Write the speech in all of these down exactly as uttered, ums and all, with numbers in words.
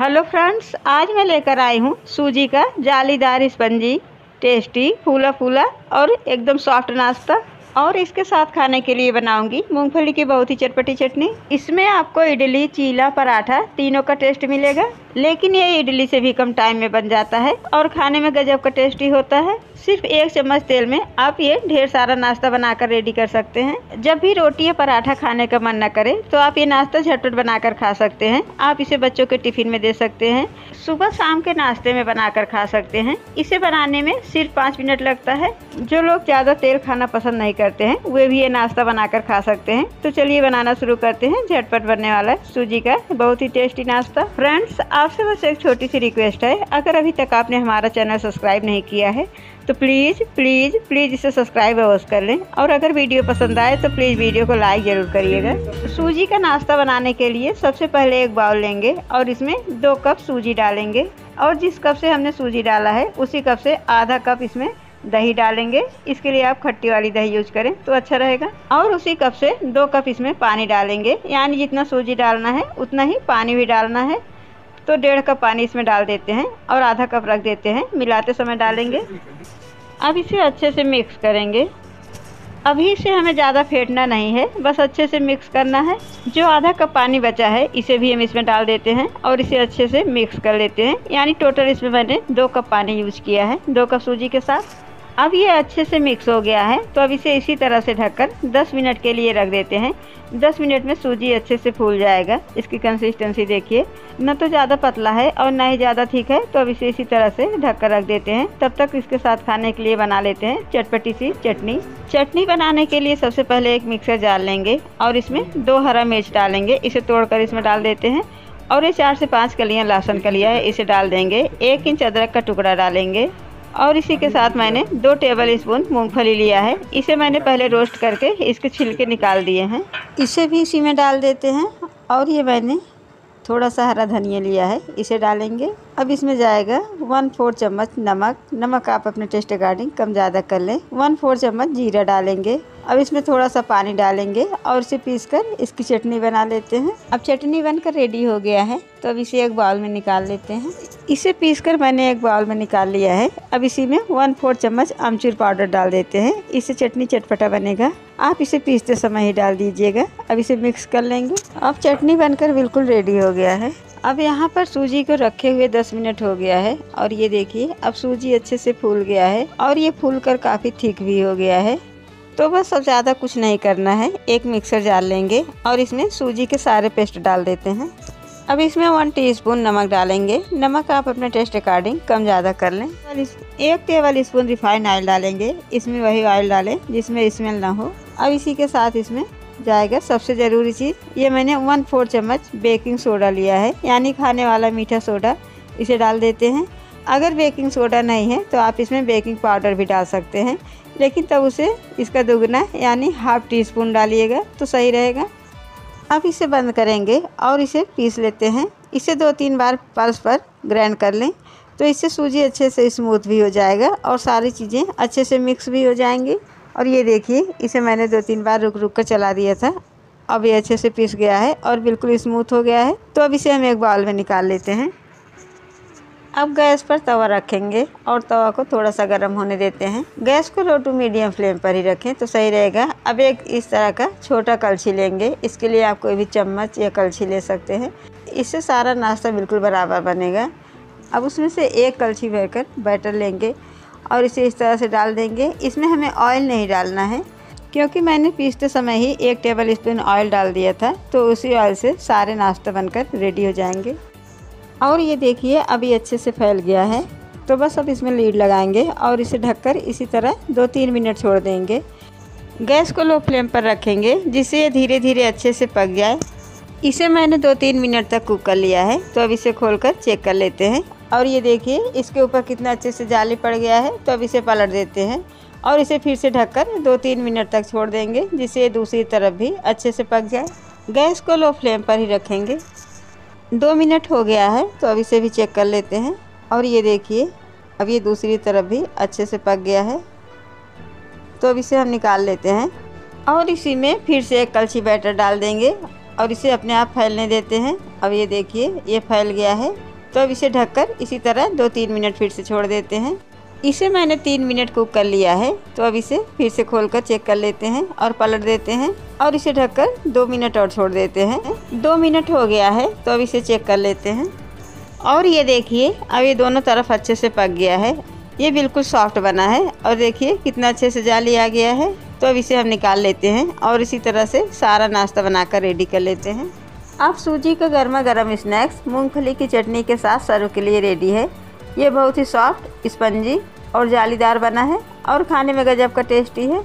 Hello friends, आज मैं लेकर आई हूँ सूजी का जालीदार स्पंजी टेस्टी फूला फूला और एकदम सॉफ्ट नाश्ता। और इसके साथ खाने के लिए बनाऊंगी मूंगफली की बहुत ही चटपटी चटनी। इसमें आपको इडली, चीला, पराठा तीनों का टेस्ट मिलेगा, लेकिन ये इडली से भी कम टाइम में बन जाता है और खाने में गजब का टेस्टी होता है। सिर्फ एक चम्मच तेल में आप ये ढेर सारा नाश्ता बनाकर रेडी कर सकते हैं। जब भी रोटी या पराठा खाने का मन न करे तो आप ये नाश्ता झटपट बनाकर खा सकते हैं। आप इसे बच्चों के टिफिन में दे सकते हैं, सुबह शाम के नाश्ते में बनाकर खा सकते हैं। इसे बनाने में सिर्फ पाँच मिनट लगता है। जो लोग ज़्यादा तेल खाना पसंद नहीं करते हैं वे भी ये नाश्ता बनाकर खा सकते हैं। तो चलिए बनाना शुरू करते हैं। झटपट बनने वाला है सूजी का बहुत ही टेस्टी नाश्ता। फ्रेंड्स, आपसे बस एक छोटी सी रिक्वेस्ट है, अगर अभी तक आपने हमारा चैनल सब्सक्राइब नहीं किया है तो प्लीज़ प्लीज़ प्लीज़ इसे सब्सक्राइब अवश्य कर लें। और अगर वीडियो पसंद आए तो प्लीज़ वीडियो को लाइक ज़रूर करिएगा। सूजी का नाश्ता बनाने के लिए सबसे पहले एक बाउल लेंगे और इसमें दो कप सूजी डालेंगे। और जिस कप से हमने सूजी डाला है उसी कप से आधा कप इसमें दही डालेंगे। इसके लिए आप खट्टी वाली दही यूज करें तो अच्छा रहेगा। और उसी कप से दो कप इसमें पानी डालेंगे, यानी जितना सूजी डालना है उतना ही पानी भी डालना है। तो डेढ़ कप पानी इसमें डाल देते हैं और आधा कप रख देते हैं, मिलाते समय डालेंगे। अब इसे अच्छे से मिक्स करेंगे। अभी इसे हमें ज़्यादा फेंटना नहीं है, बस अच्छे से मिक्स करना है। जो आधा कप पानी बचा है इसे भी हम इसमें डाल देते हैं और इसे अच्छे से मिक्स कर लेते हैं। यानी टोटल इसमें मैंने दो कप पानी यूज किया है दो कप सूजी के साथ। अब ये अच्छे से मिक्स हो गया है तो अब इसे इसी तरह से ढककर दस मिनट के लिए रख देते हैं। दस मिनट में सूजी अच्छे से फूल जाएगा। इसकी कंसिस्टेंसी देखिए, न तो ज़्यादा पतला है और ना ही ज़्यादा ठीक है। तो अब इसे इसी तरह से ढककर रख देते हैं। तब तक इसके साथ खाने के लिए बना लेते हैं चटपटी सी चटनी। चटनी बनाने के लिए सबसे पहले एक मिक्सर जार लेंगे और इसमें दो हरा मिर्च डालेंगे, इसे तोड़कर इसमें डाल देते हैं। और ये चार से पाँच कलियाँ लहसुन कलियाँ है, इसे डाल देंगे। एक इंच अदरक का टुकड़ा डालेंगे। और इसी के साथ मैंने दो टेबल स्पून मूँगफली लिया है, इसे मैंने पहले रोस्ट करके इसके छिलके निकाल दिए हैं, इसे भी इसी में डाल देते हैं। और ये मैंने थोड़ा सा हरा धनिया लिया है, इसे डालेंगे। अब इसमें जाएगा वन फोर चम्मच नमक। नमक आप अपने टेस्ट अकॉर्डिंग कम ज़्यादा कर लें। वन फोर चम्मच जीरा डालेंगे। अब इसमें थोड़ा सा पानी डालेंगे और इसे पीसकर इसकी चटनी बना लेते हैं। अब चटनी बनकर रेडी हो गया है तो अब इसे एक बाउल में निकाल लेते हैं। इसे पीसकर मैंने एक बाउल में निकाल लिया है। अब इसी में वन फोर चम्मच अमचूर पाउडर डाल देते हैं, इससे चटनी चटपटा बनेगा। आप इसे पीसते समय ही डाल दीजिएगा। अब इसे मिक्स कर लेंगे। अब चटनी बनकर बिल्कुल रेडी हो गया है। अब यहाँ पर सूजी को रखे हुए दस मिनट हो गया है और ये देखिए अब सूजी अच्छे से फूल गया है और ये फूल कर काफ़ी थिक भी हो गया है। तो बस अब ज़्यादा कुछ नहीं करना है। एक मिक्सर जार लेंगे और इसमें सूजी के सारे पेस्ट डाल देते हैं। अब इसमें वन टीस्पून नमक डालेंगे। नमक आप अपने टेस्ट अकॉर्डिंग कम ज़्यादा कर लें। एक टेबल स्पून रिफाइंड ऑयल डालेंगे, इसमें वही ऑयल डालें जिसमें स्मेल ना हो। अब इसी के साथ इसमें जाएगा सबसे ज़रूरी चीज़, ये मैंने वन फोर चम्मच बेकिंग सोडा लिया है, यानी खाने वाला मीठा सोडा, इसे डाल देते हैं। अगर बेकिंग सोडा नहीं है तो आप इसमें बेकिंग पाउडर भी डाल सकते हैं, लेकिन तब उसे इसका दुगना यानी हाफ टी स्पून डालिएगा तो सही रहेगा। अब इसे बंद करेंगे और इसे पीस लेते हैं। इसे दो तीन बार पल्स पर ग्राइंड कर लें तो इससे सूजी अच्छे से स्मूथ भी हो जाएगा और सारी चीज़ें अच्छे से मिक्स भी हो जाएंगी। और ये देखिए इसे मैंने दो तीन बार रुक रुक कर चला दिया था। अब ये अच्छे से पीस गया है और बिल्कुल स्मूथ हो गया है। तो अब इसे हम एक बाउल में निकाल लेते हैं। अब गैस पर तवा रखेंगे और तवा को थोड़ा सा गर्म होने देते हैं। गैस को लो टू मीडियम फ्लेम पर ही रखें तो सही रहेगा। अब एक इस तरह का छोटा कलछी लेंगे, इसके लिए आप कोई भी चम्मच या कलछी ले सकते हैं। इससे सारा नाश्ता बिल्कुल बराबर बनेगा। अब उसमें से एक कलछी भरकर बैटर लेंगे और इसे इस तरह से डाल देंगे। इसमें हमें ऑयल नहीं डालना है, क्योंकि मैंने पीसते समय ही एक टेबल स्पून ऑयल डाल दिया था, तो उसी ऑयल से सारे नाश्ता बनकर रेडी हो जाएंगे। और ये देखिए अभी अच्छे से फैल गया है। तो बस अब इसमें लीड लगाएंगे और इसे ढककर इसी तरह दो तीन मिनट छोड़ देंगे। गैस को लो फ्लेम पर रखेंगे जिससे ये धीरे धीरे अच्छे से पक जाए। इसे मैंने दो तीन मिनट तक कुक कर लिया है तो अब इसे खोलकर चेक कर लेते हैं। और ये देखिए इसके ऊपर कितना अच्छे से जाली पड़ गया है। तो अब इसे पलट देते हैं और इसे फिर से ढककर दो तीन मिनट तक छोड़ देंगे, जिससे ये दूसरी तरफ भी अच्छे से पक जाए। गैस को लो फ्लेम पर ही रखेंगे। दो मिनट हो गया है तो अब इसे भी चेक कर लेते हैं। और ये देखिए अब ये दूसरी तरफ भी अच्छे से पक गया है। तो अब इसे हम निकाल लेते हैं और इसी में फिर से एक कलछी बैटर डाल देंगे और इसे अपने आप फैलने देते हैं। अब ये देखिए ये फैल गया है, तो अब इसे ढककर इसी तरह दो तीन मिनट फिर से छोड़ देते हैं। इसे मैंने तीन मिनट कुक कर लिया है, तो अब इसे फिर से खोलकर चेक कर लेते हैं और पलट देते हैं और इसे ढककर दो मिनट और छोड़ देते हैं। दो मिनट हो गया है, तो अब इसे चेक कर लेते हैं। और ये देखिए अब ये दोनों तरफ अच्छे से पक गया है, ये बिल्कुल सॉफ्ट बना है और देखिए कितना अच्छे से जाली आ गया है। तो अब इसे हम निकाल लेते हैं और इसी तरह से सारा नाश्ता बनाकर रेडी कर लेते हैं। आप सूजी का गर्मा गर्म स्नैक्स मूंगफली की चटनी के साथ सर्व के लिए रेडी है। ये बहुत ही सॉफ्ट, स्पंजी और जालीदार बना है और खाने में गजब का टेस्टी है।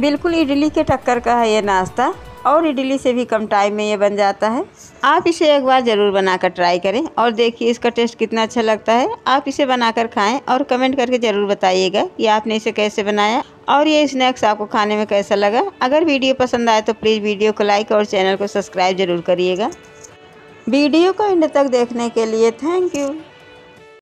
बिल्कुल इडली के टक्कर का है ये नाश्ता और इडली से भी कम टाइम में ये बन जाता है। आप इसे एक बार ज़रूर बनाकर ट्राई करें और देखिए इसका टेस्ट कितना अच्छा लगता है। आप इसे बनाकर खाएं और कमेंट करके ज़रूर बताइएगा कि आपने इसे कैसे बनाया और ये स्नैक्स आपको खाने में कैसा लगा। अगर वीडियो पसंद आए तो प्लीज़ वीडियो को लाइक और चैनल को सब्सक्राइब ज़रूर करिएगा। वीडियो को एंड तक देखने के लिए थैंक यू।